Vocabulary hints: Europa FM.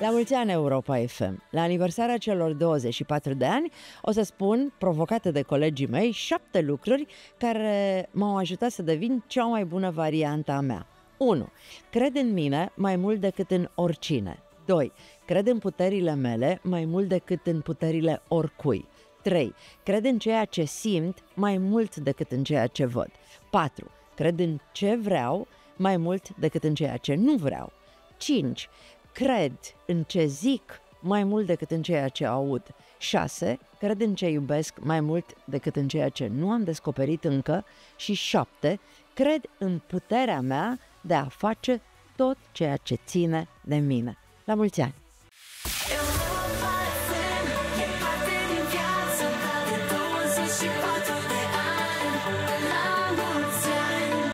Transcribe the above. La mulți ani, Europa FM! La aniversarea celor 24 de ani o să spun, provocată de colegii mei, 7 lucruri care m-au ajutat să devin cea mai bună variantă a mea. 1. Cred în mine mai mult decât în oricine. 2. Cred în puterile mele mai mult decât în puterile oricui. 3. Cred în ceea ce simt mai mult decât în ceea ce văd. 4. Cred în ce vreau mai mult decât în ceea ce nu vreau. 5. Cred în ce zic mai mult decât în ceea ce aud. 6. Cred în ce iubesc mai mult decât în ceea ce nu am descoperit încă. Și 7. Cred în puterea mea de a face tot ceea ce ține de mine. La mulți ani!